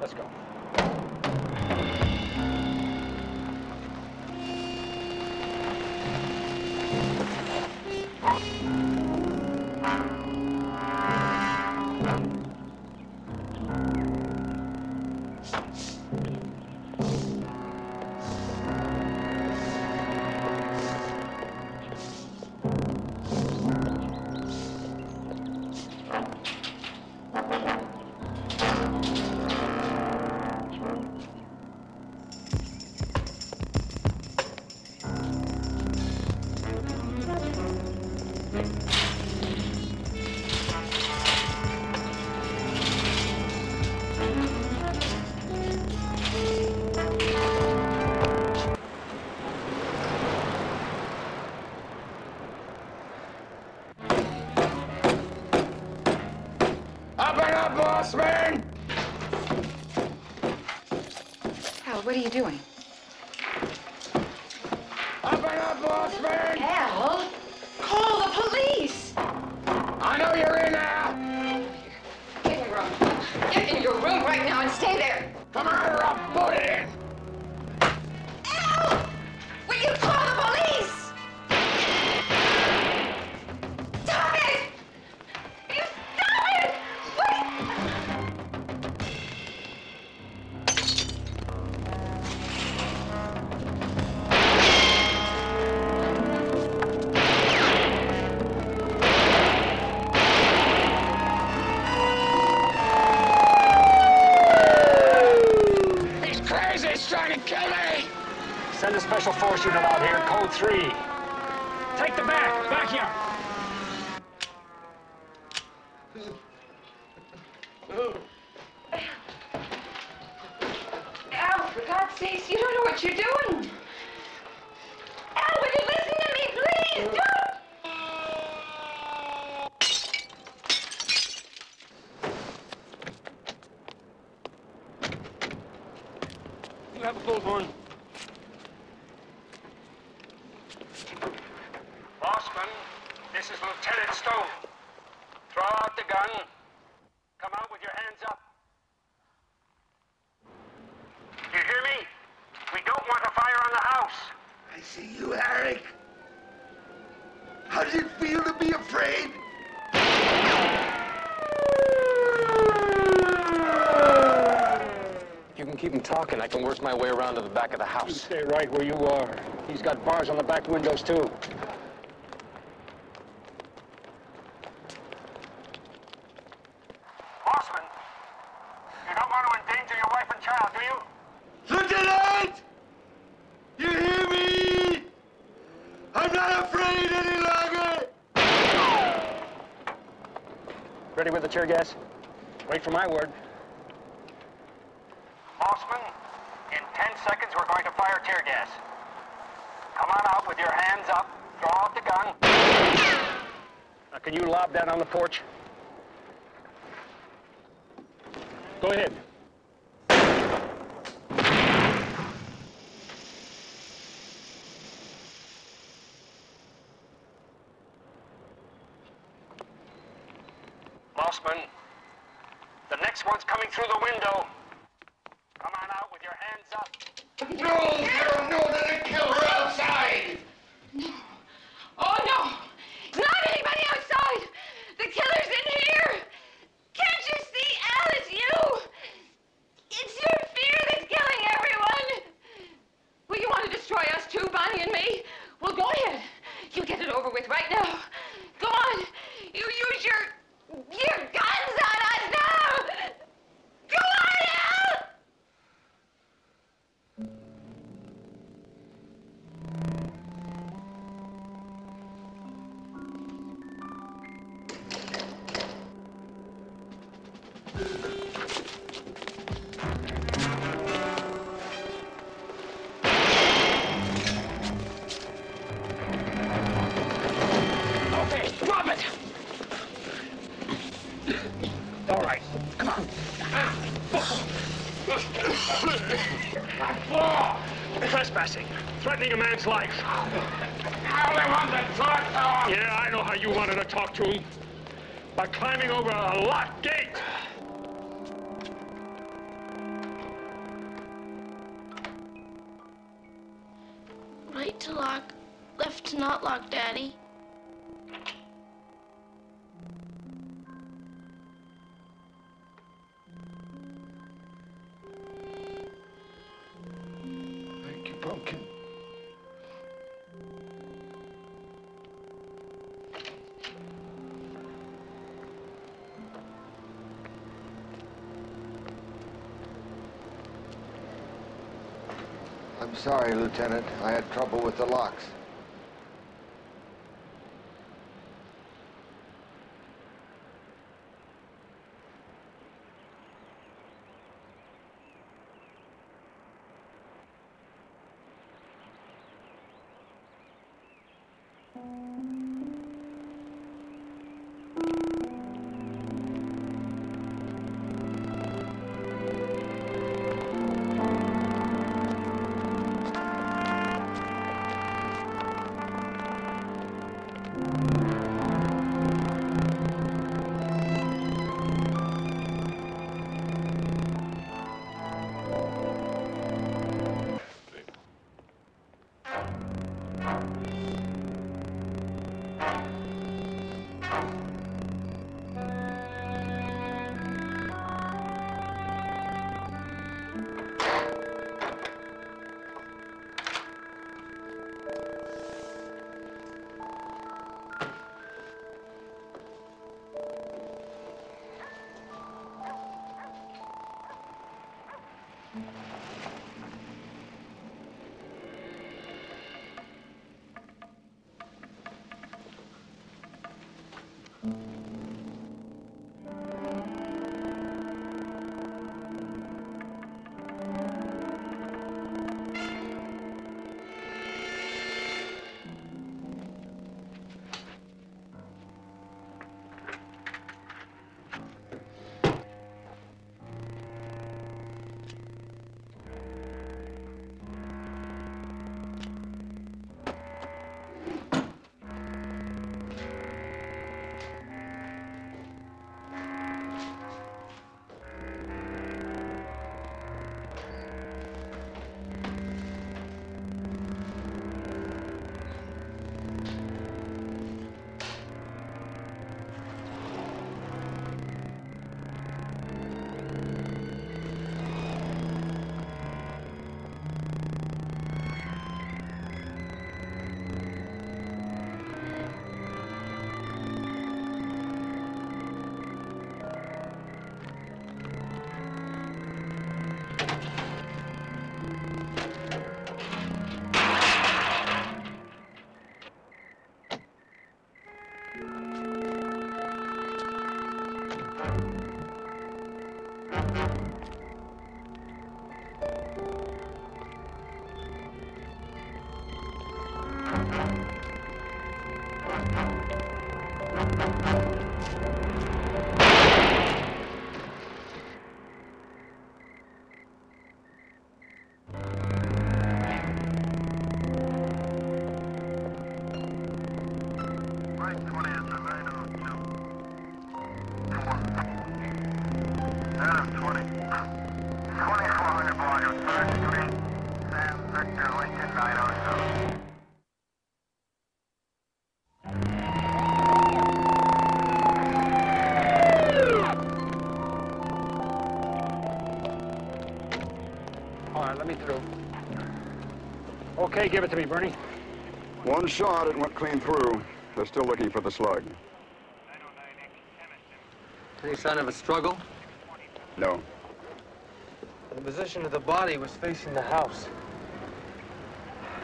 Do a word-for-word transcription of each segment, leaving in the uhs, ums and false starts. Let's go. Mossman! Hal, what are you doing? Up and up, Mossman! Hal, call the police! I know you're in there! Get in your room. Get in your room right now and stay there! Come on, or I'll boot it in! Hal! Will you call the police? Send a special force unit out here, code three. Take the back, back here. Al, for God's sakes, you don't know what you're doing. Al, will you listen to me, please? Don't. You have a bullhorn. Mossman, this is Lieutenant Stone. Throw out the gun. Come out with your hands up. You hear me? We don't want a fire on the house. I see you, Eric. How does it feel to be afraid? You can keep him talking. I can work my way around to the back of the house. You stay right where you are. He's got bars on the back windows, too. Ready with the tear gas? Wait for my word. Mossman, in ten seconds, we're going to fire tear gas. Come on out with your hands up. Throw out the gun. Now, can you lob that on the porch? Go ahead. Mossman, the next one's coming through the window. Come on out with your hands up. No, you don't know that it killed her outside. No. Oh, no. Not anybody outside. The killer's in here. Can't you see, Al, it's you? It's your fear that's killing everyone. Well, you want to destroy us too, Bonnie and me? Well, go ahead. You get it over with right now. Go on. You use your... Your guns on us now! Go on, Al! Okay, drop it! All right, come on. Trespassing, threatening a man's life. I only want to talk to him. Yeah, I know how you wanted to talk to him. By climbing over a locked gate. right to lock, left to not lock, Daddy. Thank you, Pumpkin. I'm sorry, Lieutenant. I had trouble with the locks. Okay, give it to me, Bernie. One shot, it went clean through. They're still looking for the slug. Any sign of a struggle? No. The position of the body was facing the house.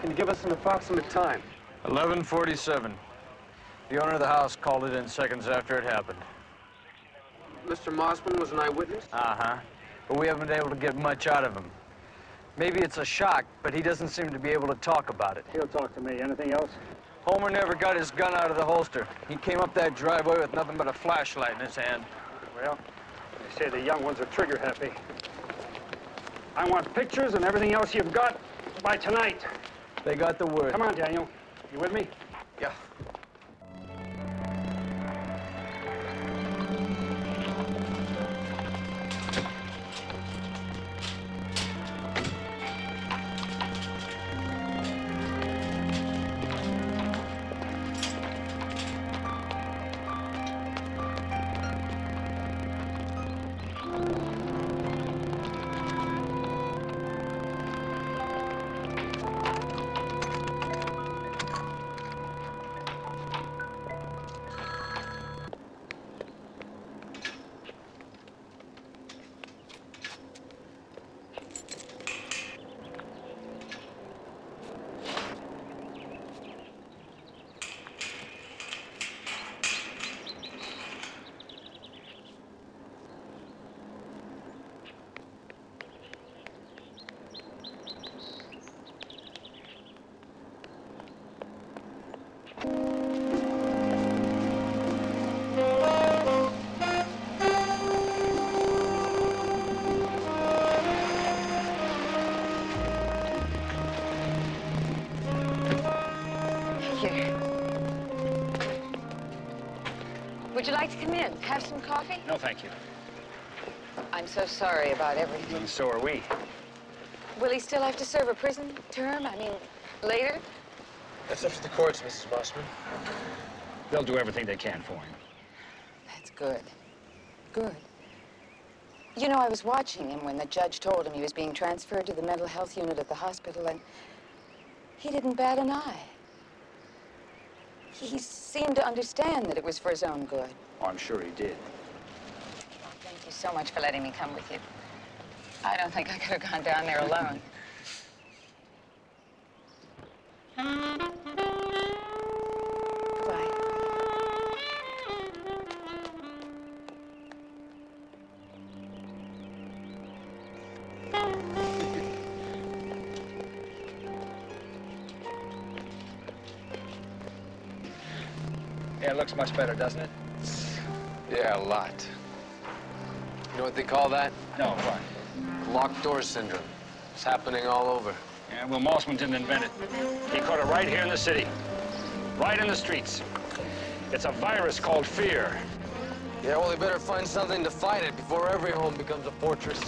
Can you give us an approximate time? eleven forty-seven. The owner of the house called it in seconds after it happened. Mister Mossman was an eyewitness? Uh-huh. But we haven't been able to get much out of him. Maybe it's a shock, but he doesn't seem to be able to talk about it. He'll talk to me. Anything else? Homer never got his gun out of the holster. He came up that driveway with nothing but a flashlight in his hand. Well, they say the young ones are trigger happy. I want pictures and everything else you've got by tonight. They got the word. Come on, Daniel. You with me? Yeah. Let's come in. Have some coffee? No, thank you. I'm so sorry about everything. And so are we. Will he still have to serve a prison term? I mean, later? That's up to the courts, Missus Mossman. They'll do everything they can for him. That's good. Good. You know, I was watching him when the judge told him he was being transferred to the mental health unit at the hospital, and he didn't bat an eye. He seemed to understand that it was for his own good. Oh, I'm sure he did. Thank you so much for letting me come with you. I don't think I could have gone down there alone. Goodbye. Yeah, it looks much better, doesn't it? Yeah, a lot. You know what they call that? No, what? Locked door syndrome. It's happening all over. Yeah, well, Mossman didn't invent it. He caught it right here in the city, right in the streets. It's a virus called fear. Yeah, well, they better find something to fight it before every home becomes a fortress.